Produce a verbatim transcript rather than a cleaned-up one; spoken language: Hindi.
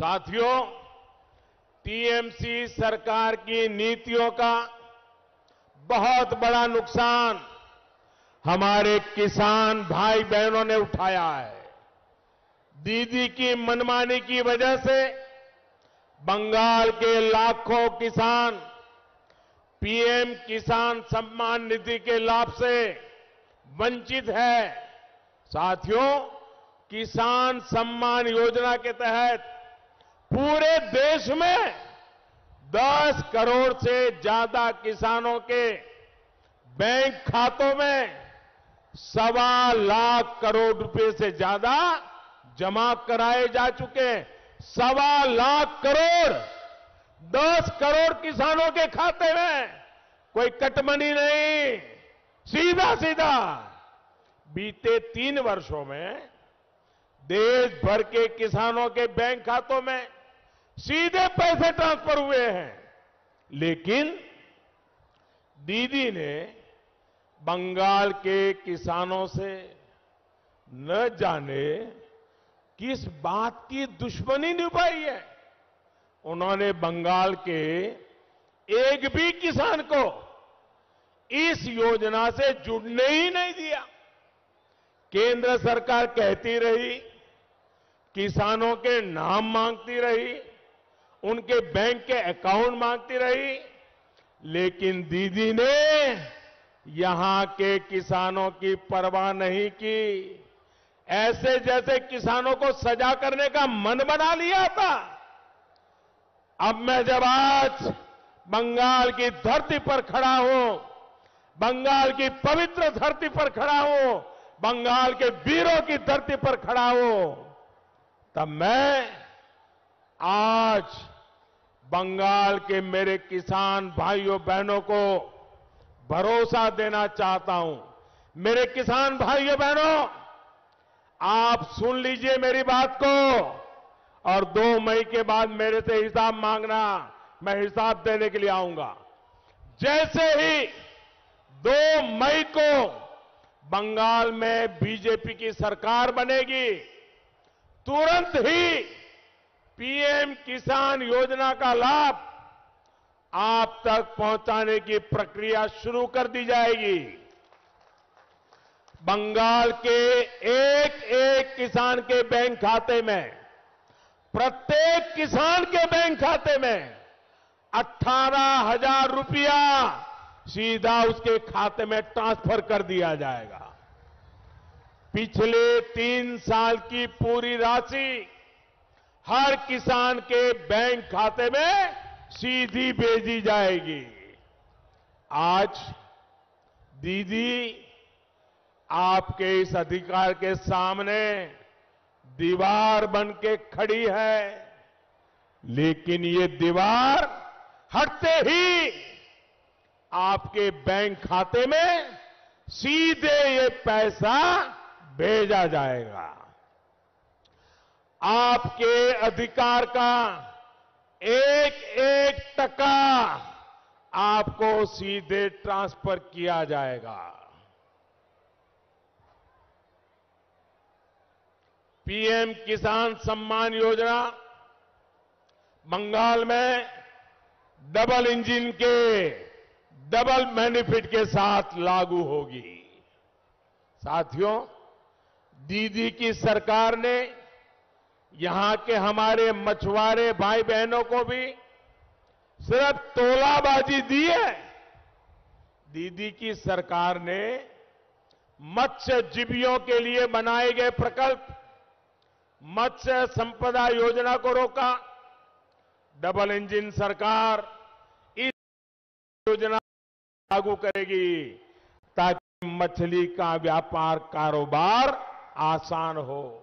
साथियों, टीएमसी सरकार की नीतियों का बहुत बड़ा नुकसान हमारे किसान भाई बहनों ने उठाया है। दीदी की मनमानी की वजह से बंगाल के लाखों किसान पीएम किसान सम्मान निधि के लाभ से वंचित है। साथियों, किसान सम्मान योजना के तहत पूरे देश में दस करोड़ से ज्यादा किसानों के बैंक खातों में सवा लाख करोड़ रुपए से ज्यादा जमा कराए जा चुके हैं। सवा लाख करोड़ दस करोड़ किसानों के खाते में, कोई कटमनी नहीं, सीधा सीधा। बीते तीन वर्षों में देश भर के किसानों के बैंक खातों में सीधे पैसे ट्रांसफर हुए हैं, लेकिन दीदी ने बंगाल के किसानों से न जाने किस बात की दुश्मनी निभाई है। उन्होंने बंगाल के एक भी किसान को इस योजना से जुड़ने ही नहीं दिया। केंद्र सरकार कहती रही, किसानों के नाम मांगती रही, उनके बैंक के अकाउंट मांगती रही, लेकिन दीदी ने यहां के किसानों की परवाह नहीं की। ऐसे जैसे किसानों को सजा करने का मन बना लिया था। अब मैं जब आज बंगाल की धरती पर खड़ा हूं, बंगाल की पवित्र धरती पर खड़ा हूं, बंगाल के वीरों की धरती पर खड़ा हूं, तब मैं आज बंगाल के मेरे किसान भाइयों बहनों को भरोसा देना चाहता हूं। मेरे किसान भाइयों बहनों, आप सुन लीजिए मेरी बात को, और दो मई के बाद मेरे से हिसाब मांगना, मैं हिसाब देने के लिए आऊंगा। जैसे ही दो मई को बंगाल में बीजेपी की सरकार बनेगी, तुरंत ही पीएम किसान योजना का लाभ आप तक पहुंचाने की प्रक्रिया शुरू कर दी जाएगी। बंगाल के एक एक किसान के बैंक खाते में, प्रत्येक किसान के बैंक खाते में अठारह हजार रुपया सीधा उसके खाते में ट्रांसफर कर दिया जाएगा। पिछले तीन साल की पूरी राशि हर किसान के बैंक खाते में सीधी भेजी जाएगी। आज दीदी आपके इस अधिकार के सामने दीवार बन के खड़ी है, लेकिन ये दीवार हटते ही आपके बैंक खाते में सीधे ये पैसा भेजा जाएगा। आपके अधिकार का एक एक टका आपको सीधे ट्रांसफर किया जाएगा। पीएम किसान सम्मान योजना बंगाल में डबल इंजन के डबल बेनिफिट के साथ लागू होगी। साथियों, दीदी की सरकार ने यहां के हमारे मछुआरे भाई बहनों को भी सिर्फ तोलाबाजी दी है। दीदी की सरकार ने मत्स्यजीवियों के लिए बनाए गए प्रकल्प मत्स्य संपदा योजना को रोका। डबल इंजन सरकार इस योजना लागू करेगी ताकि मछली का व्यापार कारोबार आसान हो।